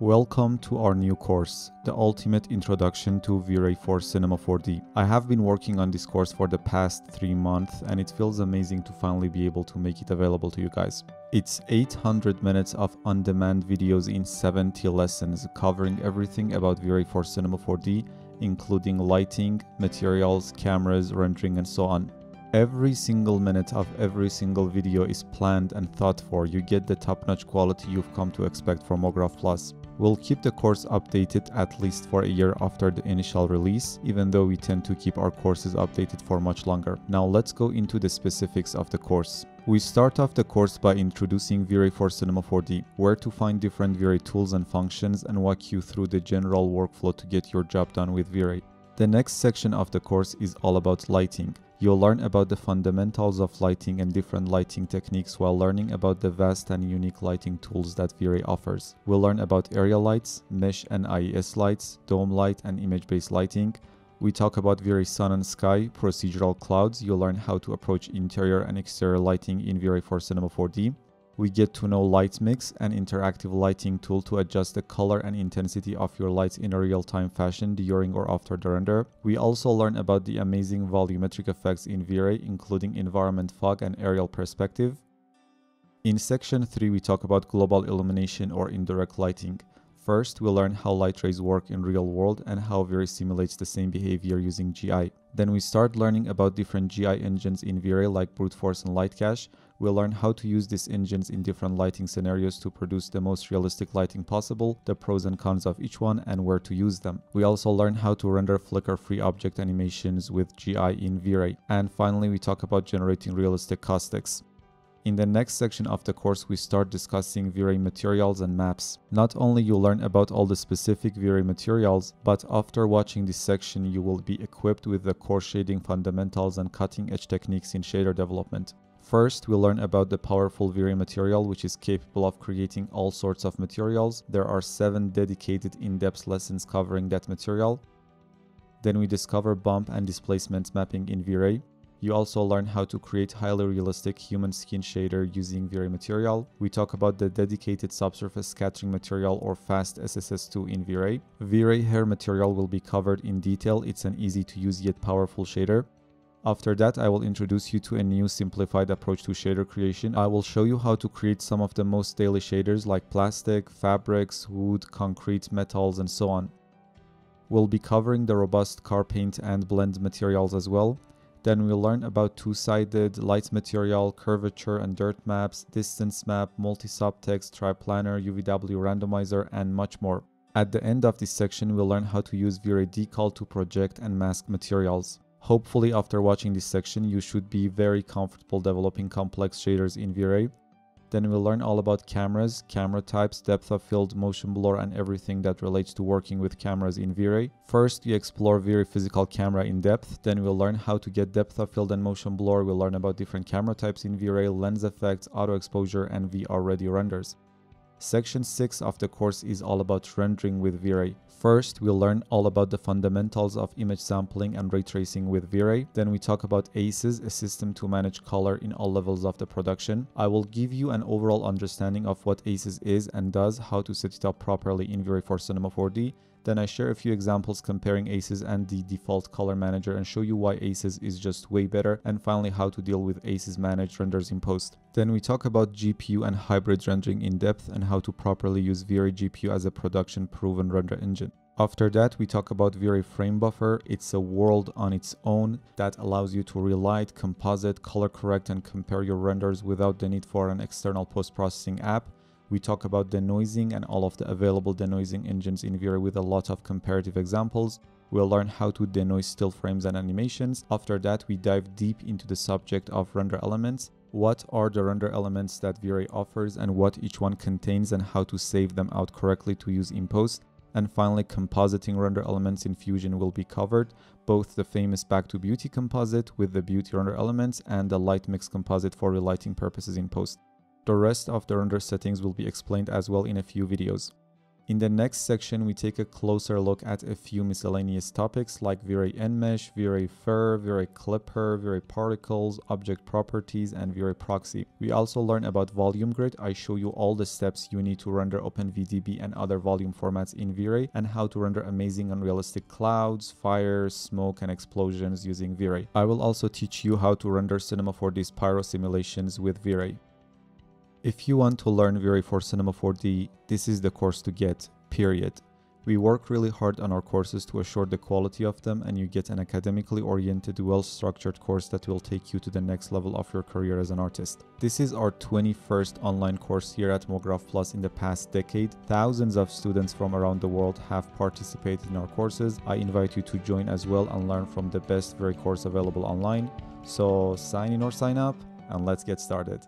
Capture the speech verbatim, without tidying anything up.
Welcome to our new course, The Ultimate Introduction to V-Ray for Cinema four D. I have been working on this course for the past three months and it feels amazing to finally be able to make it available to you guys. It's eight hundred minutes of on-demand videos in seventy lessons, covering everything about V-Ray for Cinema four D, including lighting, materials, cameras, rendering and so on. Every single minute of every single video is planned and thought for. You get the top-notch quality you've come to expect from MoGraph Plus. We'll keep the course updated at least for a year after the initial release, even though we tend to keep our courses updated for much longer. Now let's go into the specifics of the course. We start off the course by introducing V-Ray for Cinema four D, where to find different V-Ray tools and functions, and walk you through the general workflow to get your job done with V-Ray. The next section of the course is all about lighting. You'll learn about the fundamentals of lighting and different lighting techniques while learning about the vast and unique lighting tools that V-Ray offers. We'll learn about area lights, mesh and I E S lights, dome light and image-based lighting. We talk about V-Ray sun and sky, procedural clouds. You'll learn how to approach interior and exterior lighting in V-Ray for Cinema four D. We get to know LightMix, an interactive lighting tool to adjust the color and intensity of your lights in a real-time fashion during or after the render. We also learn about the amazing volumetric effects in V-Ray, including environment fog and aerial perspective. In section three, we talk about global illumination or indirect lighting. First, we'll learn how light rays work in real world and how V-Ray simulates the same behavior using G I. Then we start learning about different G I engines in V-Ray like Brute Force and Light Cache. We'll learn how to use these engines in different lighting scenarios to produce the most realistic lighting possible, the pros and cons of each one, and where to use them. We also learn how to render flicker-free object animations with G I in V-Ray. And finally, we talk about generating realistic caustics. In the next section of the course, we start discussing V-Ray materials and maps. Not only you'll learn about all the specific V-Ray materials, but after watching this section, you will be equipped with the core shading fundamentals and cutting-edge techniques in shader development. First, we'll learn about the powerful V-Ray material, which is capable of creating all sorts of materials. There are seven dedicated in-depth lessons covering that material. Then we discover bump and displacement mapping in V-Ray. You also learn how to create highly realistic human skin shader using V-Ray material. We talk about the dedicated subsurface scattering material or fast S S S two in V-Ray. V-Ray hair material will be covered in detail. It's an easy to use yet powerful shader. After that, I will introduce you to a new simplified approach to shader creation. I will show you how to create some of the most daily shaders like plastic, fabrics, wood, concrete, metals, and so on. We'll be covering the robust car paint and blend materials as well. Then we'll learn about two-sided, light material, curvature and dirt maps, distance map, multi-subtext, triplanar, U V W randomizer, and much more. At the end of this section, we'll learn how to use V-Ray decal to project and mask materials. Hopefully, after watching this section, you should be very comfortable developing complex shaders in V-Ray. Then we'll learn all about cameras, camera types, depth of field, motion blur, and everything that relates to working with cameras in V-Ray. First, we explore V-Ray physical camera in depth. Then we'll learn how to get depth of field and motion blur. We'll learn about different camera types in V-Ray, lens effects, auto exposure, and V R-ready renders. Section six of the course is all about rendering with V-Ray. First, we'll learn all about the fundamentals of image sampling and ray tracing with V-Ray. Then we talk about ACES, a system to manage color in all levels of the production. I will give you an overall understanding of what ACES is and does, how to set it up properly in V-Ray for Cinema four D. Then I share a few examples comparing ACES and the default color manager and show you why ACES is just way better, and finally how to deal with ACES managed renders in post. Then we talk about G P U and hybrid rendering in depth and how to properly use V-Ray G P U as a production proven render engine. After that, we talk about V-Ray Frame Buffer. It's a world on its own that allows you to relight, composite, color correct and compare your renders without the need for an external post-processing app. We talk about denoising and all of the available denoising engines in V-Ray with a lot of comparative examples. We'll learn how to denoise still frames and animations. After that, we dive deep into the subject of render elements. What are the render elements that V-Ray offers and what each one contains and how to save them out correctly to use in post. And finally, compositing render elements in Fusion will be covered, both the famous Back to Beauty composite with the beauty render elements and the LightMix composite for relighting purposes in post. The rest of the render settings will be explained as well in a few videos. In the next section, we take a closer look at a few miscellaneous topics like V-Ray NMesh, V-Ray Fur, V-Ray Clipper, V-Ray Particles, Object Properties, and V-Ray Proxy. We also learn about Volume Grid. I show you all the steps you need to render OpenVDB and other volume formats in V-Ray, and how to render amazing unrealistic clouds, fire, smoke, and explosions using V-Ray. I will also teach you how to render Cinema four D's pyro simulations with V-Ray. If you want to learn V-Ray for Cinema four D, this is the course to get, period. We work really hard on our courses to assure the quality of them, and you get an academically oriented, well-structured course that will take you to the next level of your career as an artist. This is our twenty-first online course here at MoGraph Plus in the past decade. Thousands of students from around the world have participated in our courses. I invite you to join as well and learn from the best V-Ray course available online. So sign in or sign up, and let's get started.